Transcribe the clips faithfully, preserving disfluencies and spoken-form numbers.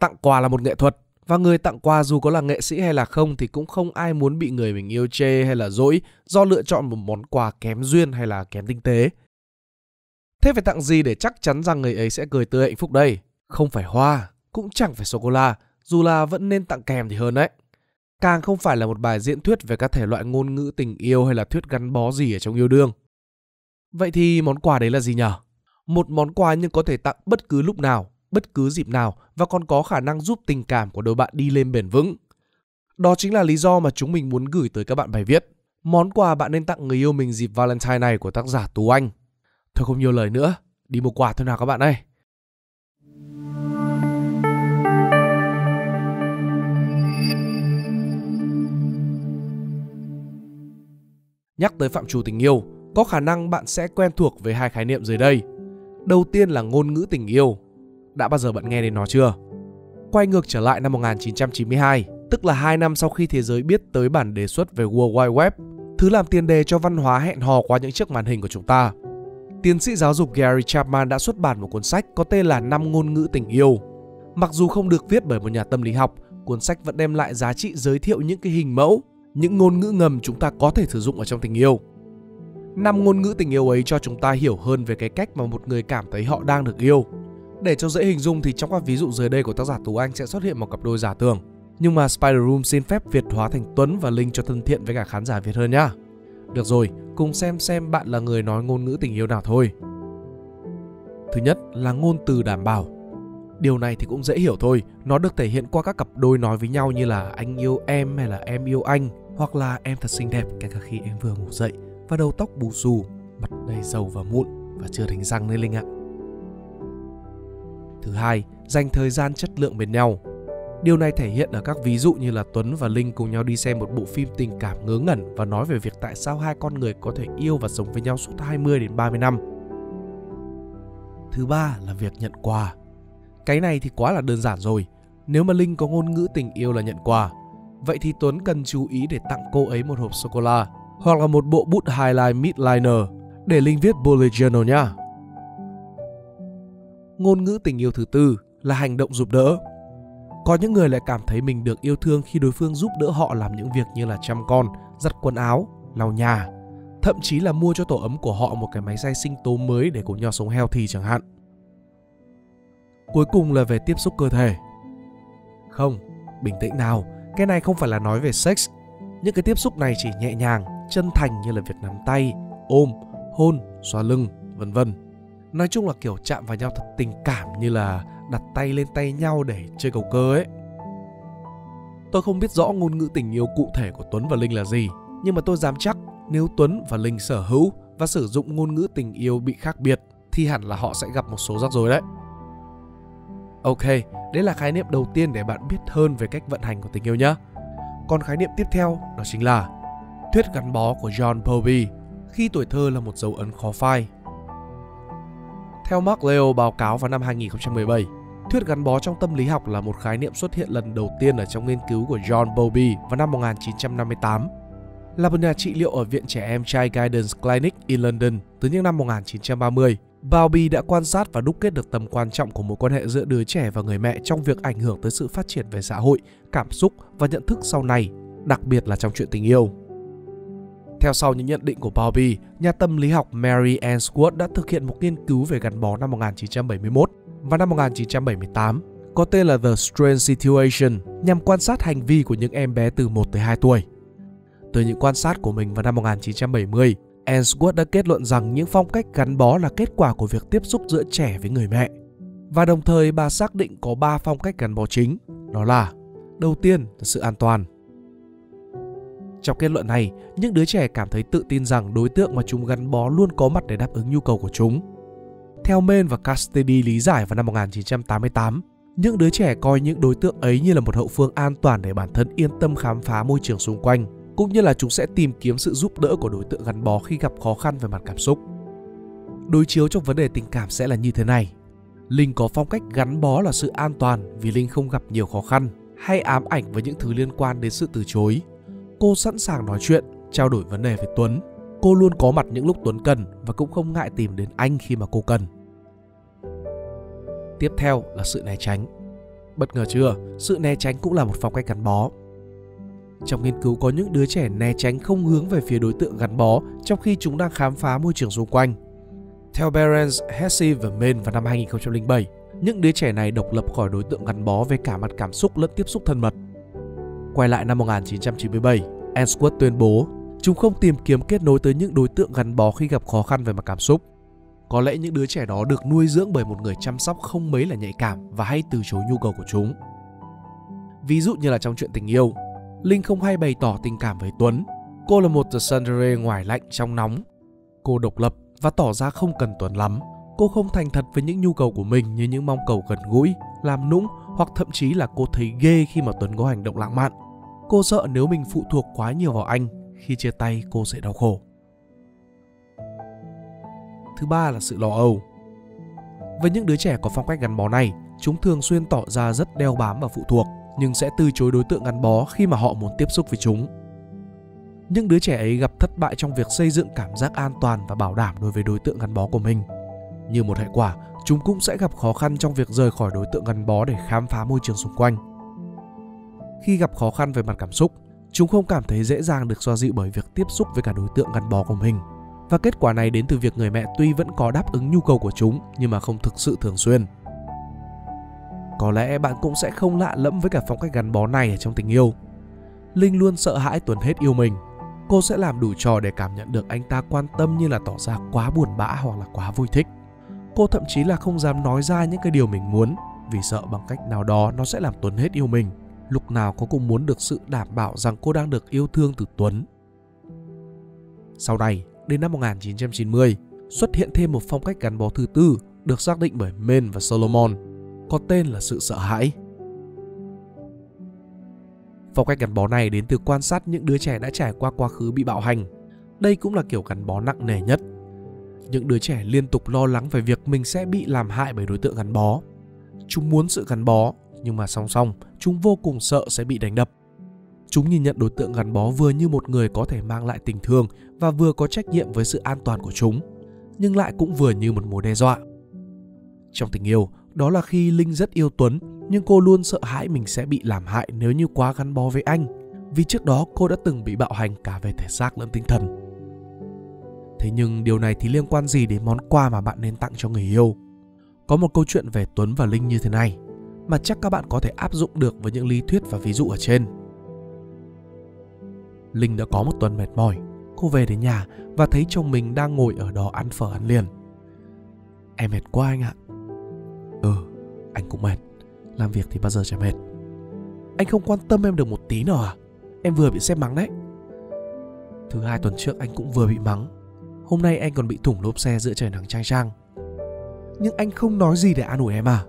Tặng quà là một nghệ thuật, và người tặng quà dù có là nghệ sĩ hay là không thì cũng không ai muốn bị người mình yêu chê hay là dỗi do lựa chọn một món quà kém duyên hay là kém tinh tế. Thế phải tặng gì để chắc chắn rằng người ấy sẽ cười tươi hạnh phúc đây? Không phải hoa, cũng chẳng phải sô-cô-la, dù là vẫn nên tặng kèm thì hơn đấy. Càng không phải là một bài diễn thuyết về các thể loại ngôn ngữ tình yêu hay là thuyết gắn bó gì ở trong yêu đương. Vậy thì món quà đấy là gì nhở? Một món quà nhưng có thể tặng bất cứ lúc nào, bất cứ dịp nào và còn có khả năng giúp tình cảm của đôi bạn đi lên bền vững. Đó chính là lý do mà chúng mình muốn gửi tới các bạn bài viết Món quà bạn nên tặng người yêu mình dịp Valentine này của tác giả Tú Anh. Thôi không nhiều lời nữa, đi mua quà thôi nào các bạn ơi. Nhắc tới phạm trù tình yêu, có khả năng bạn sẽ quen thuộc với hai khái niệm dưới đây. Đầu tiên là ngôn ngữ tình yêu. Đã bao giờ bạn nghe đến nó chưa? Quay ngược trở lại năm một nghìn chín trăm chín mươi hai, tức là hai năm sau khi thế giới biết tới bản đề xuất về World Wide Web, thứ làm tiền đề cho văn hóa hẹn hò qua những chiếc màn hình của chúng ta. Tiến sĩ giáo dục Gary Chapman đã xuất bản một cuốn sách có tên là Năm ngôn ngữ tình yêu. Mặc dù không được viết bởi một nhà tâm lý học, cuốn sách vẫn đem lại giá trị giới thiệu những cái hình mẫu, những ngôn ngữ ngầm chúng ta có thể sử dụng ở trong tình yêu. Năm ngôn ngữ tình yêu ấy cho chúng ta hiểu hơn về cái cách mà một người cảm thấy họ đang được yêu. Để cho dễ hình dung thì trong các ví dụ dưới đây của tác giả Tú Anh sẽ xuất hiện một cặp đôi giả tưởng. Nhưng mà Spider Room xin phép Việt hóa thành Tuấn và Linh cho thân thiện với cả khán giả Việt hơn nhá. Được rồi, cùng xem xem bạn là người nói ngôn ngữ tình yêu nào thôi. Thứ nhất là ngôn từ đảm bảo. Điều này thì cũng dễ hiểu thôi, nó được thể hiện qua các cặp đôi nói với nhau như là anh yêu em hay là em yêu anh, hoặc là em thật xinh đẹp kể cả khi em vừa ngủ dậy và đầu tóc bù xù, mặt đầy dầu và mụn và chưa đánh răng nên Linh ạ. Thứ hai, dành thời gian chất lượng bên nhau. Điều này thể hiện ở các ví dụ như là Tuấn và Linh cùng nhau đi xem một bộ phim tình cảm ngớ ngẩn và nói về việc tại sao hai con người có thể yêu và sống với nhau suốt hai mươi đến ba mươi năm. Thứ ba là việc nhận quà. Cái này thì quá là đơn giản rồi. Nếu mà Linh có ngôn ngữ tình yêu là nhận quà, vậy thì Tuấn cần chú ý để tặng cô ấy một hộp sô-cô-la hoặc là một bộ bút highlight midliner để Linh viết bullet journal nhá. Ngôn ngữ tình yêu thứ tư là hành động giúp đỡ. Có những người lại cảm thấy mình được yêu thương khi đối phương giúp đỡ họ làm những việc như là chăm con, giặt quần áo, lau nhà, thậm chí là mua cho tổ ấm của họ một cái máy xay sinh tố mới để cùng nhau sống healthy chẳng hạn. Cuối cùng là về tiếp xúc cơ thể. Không, bình tĩnh nào, cái này không phải là nói về sex. Những cái tiếp xúc này chỉ nhẹ nhàng, chân thành như là việc nắm tay, ôm, hôn, xoa lưng, vân vân. Nói chung là kiểu chạm vào nhau thật tình cảm như là đặt tay lên tay nhau để chơi cầu cơ ấy. Tôi không biết rõ ngôn ngữ tình yêu cụ thể của Tuấn và Linh là gì, nhưng mà tôi dám chắc nếu Tuấn và Linh sở hữu và sử dụng ngôn ngữ tình yêu bị khác biệt thì hẳn là họ sẽ gặp một số rắc rối đấy. Ok, đấy là khái niệm đầu tiên để bạn biết hơn về cách vận hành của tình yêu nhé. Còn khái niệm tiếp theo đó chính là thuyết gắn bó của John Bowlby, khi tuổi thơ là một dấu ấn khó phai. Theo Mark Leo báo cáo vào năm hai nghìn không trăm mười bảy, thuyết gắn bó trong tâm lý học là một khái niệm xuất hiện lần đầu tiên ở trong nghiên cứu của John Bowlby vào năm một nghìn chín trăm năm mươi tám. Là một nhà trị liệu ở Viện Trẻ Em Child Guidance Clinic in London từ những năm một nghìn chín trăm ba mươi, Bowlby đã quan sát và đúc kết được tầm quan trọng của mối quan hệ giữa đứa trẻ và người mẹ trong việc ảnh hưởng tới sự phát triển về xã hội, cảm xúc và nhận thức sau này, đặc biệt là trong chuyện tình yêu. Theo sau những nhận định của Bowlby, nhà tâm lý học Mary Ainsworth đã thực hiện một nghiên cứu về gắn bó năm một nghìn chín trăm bảy mươi mốt và năm một nghìn chín trăm bảy mươi tám có tên là The Strange Situation nhằm quan sát hành vi của những em bé từ một tới hai tuổi. Từ những quan sát của mình vào năm một nghìn chín trăm bảy mươi, Ainsworth đã kết luận rằng những phong cách gắn bó là kết quả của việc tiếp xúc giữa trẻ với người mẹ. Và đồng thời bà xác định có ba phong cách gắn bó chính, đó là: đầu tiên là sự an toàn. Trong kết luận này, những đứa trẻ cảm thấy tự tin rằng đối tượng mà chúng gắn bó luôn có mặt để đáp ứng nhu cầu của chúng. Theo Mên và Cassidy lý giải vào năm một nghìn chín trăm tám mươi tám, những đứa trẻ coi những đối tượng ấy như là một hậu phương an toàn để bản thân yên tâm khám phá môi trường xung quanh, cũng như là chúng sẽ tìm kiếm sự giúp đỡ của đối tượng gắn bó khi gặp khó khăn về mặt cảm xúc. Đối chiếu trong vấn đề tình cảm sẽ là như thế này. Linh có phong cách gắn bó là sự an toàn vì Linh không gặp nhiều khó khăn hay ám ảnh với những thứ liên quan đến sự từ chối. Cô sẵn sàng nói chuyện, trao đổi vấn đề với Tuấn. Cô luôn có mặt những lúc Tuấn cần và cũng không ngại tìm đến anh khi mà cô cần. Tiếp theo là sự né tránh. Bất ngờ chưa, sự né tránh cũng là một phong cách gắn bó. Trong nghiên cứu có những đứa trẻ né tránh không hướng về phía đối tượng gắn bó trong khi chúng đang khám phá môi trường xung quanh. Theo Behrens, Hesse và Mên vào năm hai nghìn không trăm lẻ bảy, những đứa trẻ này độc lập khỏi đối tượng gắn bó về cả mặt cảm xúc lẫn tiếp xúc thân mật. Quay lại năm một nghìn chín trăm chín mươi bảy, Ainsworth tuyên bố chúng không tìm kiếm kết nối tới những đối tượng gắn bó khi gặp khó khăn về mặt cảm xúc. Có lẽ những đứa trẻ đó được nuôi dưỡng bởi một người chăm sóc không mấy là nhạy cảm và hay từ chối nhu cầu của chúng. Ví dụ như là trong chuyện tình yêu, Linh không hay bày tỏ tình cảm với Tuấn. Cô là một The Sunderer ngoài lạnh trong nóng. Cô độc lập và tỏ ra không cần Tuấn lắm. Cô không thành thật với những nhu cầu của mình như những mong cầu gần gũi, làm nũng hoặc thậm chí là cô thấy ghê khi mà Tuấn có hành động lãng mạn. Cô sợ nếu mình phụ thuộc quá nhiều vào anh, khi chia tay cô sẽ đau khổ. Thứ ba là sự lo âu. Với những đứa trẻ có phong cách gắn bó này, chúng thường xuyên tỏ ra rất đeo bám và phụ thuộc, nhưng sẽ từ chối đối tượng gắn bó khi mà họ muốn tiếp xúc với chúng. Những đứa trẻ ấy gặp thất bại trong việc xây dựng cảm giác an toàn và bảo đảm đối với đối tượng gắn bó của mình. Như một hệ quả, chúng cũng sẽ gặp khó khăn trong việc rời khỏi đối tượng gắn bó để khám phá môi trường xung quanh. Khi gặp khó khăn về mặt cảm xúc, chúng không cảm thấy dễ dàng được xoa dịu bởi việc tiếp xúc với cả đối tượng gắn bó của mình. Và kết quả này đến từ việc người mẹ tuy vẫn có đáp ứng nhu cầu của chúng nhưng mà không thực sự thường xuyên. Có lẽ bạn cũng sẽ không lạ lẫm với cả phong cách gắn bó này ở trong tình yêu. Linh luôn sợ hãi Tuấn hết yêu mình. Cô sẽ làm đủ trò để cảm nhận được anh ta quan tâm như là tỏ ra quá buồn bã hoặc là quá vui thích. Cô thậm chí là không dám nói ra những cái điều mình muốn vì sợ bằng cách nào đó nó sẽ làm Tuấn hết yêu mình. Lúc nào cô cũng muốn được sự đảm bảo rằng cô đang được yêu thương từ Tuấn. Sau này, đến năm một nghìn chín trăm chín mươi, xuất hiện thêm một phong cách gắn bó thứ tư được xác định bởi Main và Solomon, có tên là sự sợ hãi. Phong cách gắn bó này đến từ quan sát những đứa trẻ đã trải qua quá khứ bị bạo hành. Đây cũng là kiểu gắn bó nặng nề nhất. Những đứa trẻ liên tục lo lắng về việc mình sẽ bị làm hại bởi đối tượng gắn bó. Chúng muốn sự gắn bó, nhưng mà song song, chúng vô cùng sợ sẽ bị đánh đập. Chúng nhìn nhận đối tượng gắn bó vừa như một người có thể mang lại tình thương và vừa có trách nhiệm với sự an toàn của chúng, nhưng lại cũng vừa như một mối đe dọa. Trong tình yêu, đó là khi Linh rất yêu Tuấn, nhưng cô luôn sợ hãi mình sẽ bị làm hại nếu như quá gắn bó với anh, vì trước đó cô đã từng bị bạo hành cả về thể xác lẫn tinh thần. Thế nhưng điều này thì liên quan gì đến món quà mà bạn nên tặng cho người yêu? Có một câu chuyện về Tuấn và Linh như thế này, mà chắc các bạn có thể áp dụng được với những lý thuyết và ví dụ ở trên. Linh đã có một tuần mệt mỏi, cô về đến nhà và thấy chồng mình đang ngồi ở đó ăn phở ăn liền. Em mệt quá anh ạ. Ừ, anh cũng mệt, làm việc thì bao giờ chả mệt. Anh không quan tâm em được một tí nào à? Em vừa bị sếp mắng đấy. Thứ hai tuần trước anh cũng vừa bị mắng, hôm nay anh còn bị thủng lốp xe giữa trời nắng chang chang. Nhưng anh không nói gì để an ủi em à?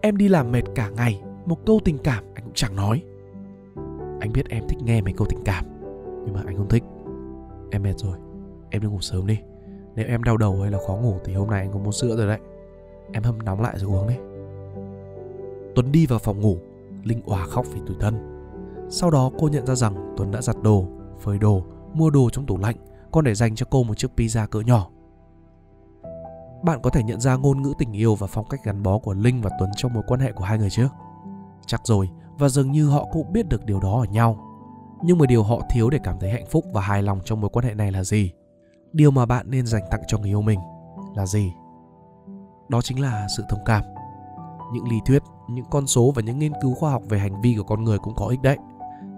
Em đi làm mệt cả ngày, một câu tình cảm anh cũng chẳng nói. Anh biết em thích nghe mấy câu tình cảm, nhưng mà anh không thích. Em mệt rồi, em đi ngủ sớm đi. Nếu em đau đầu hay là khó ngủ thì hôm nay anh có mua sữa rồi đấy. Em hâm nóng lại rồi uống đi. Tuấn đi vào phòng ngủ, Linh òa khóc vì tủi thân. Sau đó cô nhận ra rằng Tuấn đã giặt đồ, phơi đồ, mua đồ trong tủ lạnh, còn để dành cho cô một chiếc pizza cỡ nhỏ. Bạn có thể nhận ra ngôn ngữ tình yêu và phong cách gắn bó của Linh và Tuấn trong mối quan hệ của hai người chứ? Chắc rồi, và dường như họ cũng biết được điều đó ở nhau. Nhưng mà điều họ thiếu để cảm thấy hạnh phúc và hài lòng trong mối quan hệ này là gì? Điều mà bạn nên dành tặng cho người yêu mình là gì? Đó chính là sự thông cảm. Những lý thuyết, những con số và những nghiên cứu khoa học về hành vi của con người cũng có ích đấy.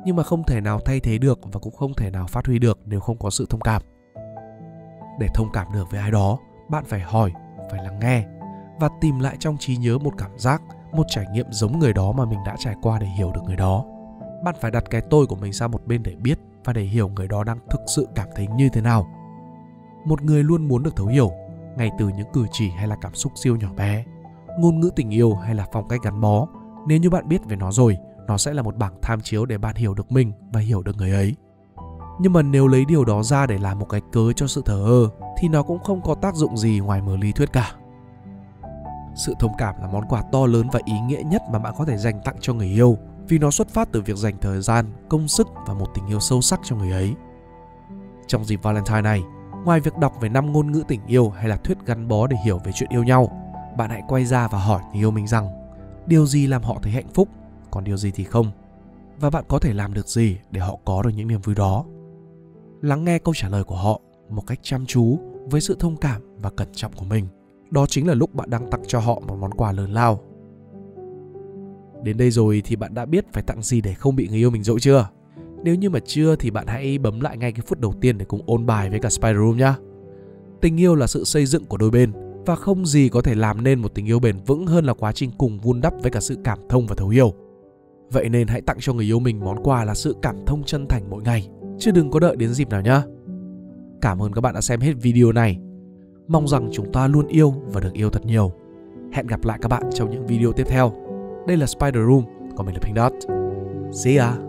Nhưng mà không thể nào thay thế được và cũng không thể nào phát huy được nếu không có sự thông cảm. Để thông cảm được với ai đó, bạn phải hỏi, phải lắng nghe và tìm lại trong trí nhớ một cảm giác, một trải nghiệm giống người đó mà mình đã trải qua để hiểu được người đó. Bạn phải đặt cái tôi của mình sang một bên để biết và để hiểu người đó đang thực sự cảm thấy như thế nào. Một người luôn muốn được thấu hiểu, ngay từ những cử chỉ hay là cảm xúc siêu nhỏ bé. Ngôn ngữ tình yêu hay là phong cách gắn bó, nếu như bạn biết về nó rồi, nó sẽ là một bảng tham chiếu để bạn hiểu được mình và hiểu được người ấy. Nhưng mà nếu lấy điều đó ra để làm một cái cớ cho sự thờ ơ, thì nó cũng không có tác dụng gì ngoài mớ lý thuyết cả. Sự thông cảm là món quà to lớn và ý nghĩa nhất mà bạn có thể dành tặng cho người yêu, vì nó xuất phát từ việc dành thời gian, công sức và một tình yêu sâu sắc cho người ấy. Trong dịp Valentine này, ngoài việc đọc về năm ngôn ngữ tình yêu hay là thuyết gắn bó để hiểu về chuyện yêu nhau, bạn hãy quay ra và hỏi người yêu mình rằng điều gì làm họ thấy hạnh phúc, còn điều gì thì không, và bạn có thể làm được gì để họ có được những niềm vui đó. Lắng nghe câu trả lời của họ một cách chăm chú với sự thông cảm và cẩn trọng của mình. Đó chính là lúc bạn đang tặng cho họ một món quà lớn lao. Đến đây rồi thì bạn đã biết phải tặng gì để không bị người yêu mình dỗi chưa? Nếu như mà chưa thì bạn hãy bấm lại ngay cái phút đầu tiên để cùng ôn bài với cả Spiderum nhá. Tình yêu là sự xây dựng của đôi bên, và không gì có thể làm nên một tình yêu bền vững hơn là quá trình cùng vun đắp với cả sự cảm thông và thấu hiểu. Vậy nên hãy tặng cho người yêu mình món quà là sự cảm thông chân thành mỗi ngày, chứ đừng có đợi đến dịp nào nhá. Cảm ơn các bạn đã xem hết video này. Mong rằng chúng ta luôn yêu và được yêu thật nhiều. Hẹn gặp lại các bạn trong những video tiếp theo. Đây là Spider Room, còn mình là Pinkdot. See ya!